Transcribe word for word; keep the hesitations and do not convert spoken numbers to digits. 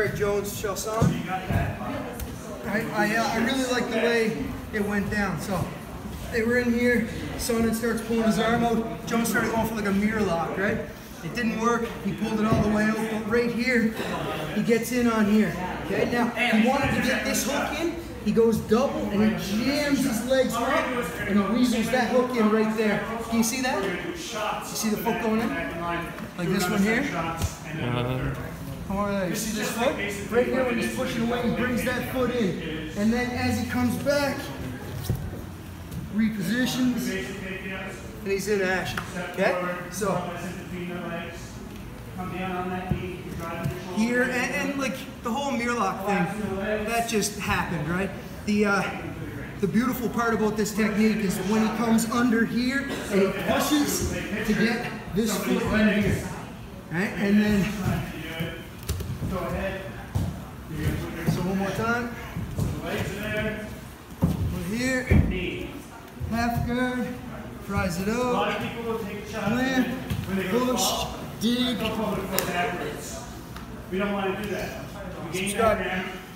Craig Jones, Chael Sonnen. I, I, uh, I really like the way it went down. So they were in here, Sonnen starts pulling his arm out, Jones started going for like a mirror lock, right? It didn't work, he pulled it all the way out, but right here, he gets in on here. Okay, now he wanted to get this hook in, he goes double and he jams his legs right and he weasels that hook in right there. Can you see that? You see the hook going in? Like this one here? Uh-huh. You see this foot? Right here when he's pushing away, he brings that foot in. And then as he comes back, repositions, and he's in action. Okay? So, here, and, and like the whole Mirlock thing, that just happened, right? The, uh, the beautiful part about this technique is when he comes under here, and he pushes to get this foot in here. Right? And then... Go ahead. So one more time. Legs there. We're here. Half guard. Prise it up. A lot of people will take a shot when they go off. Dig. We don't want to do that. We gain that ground.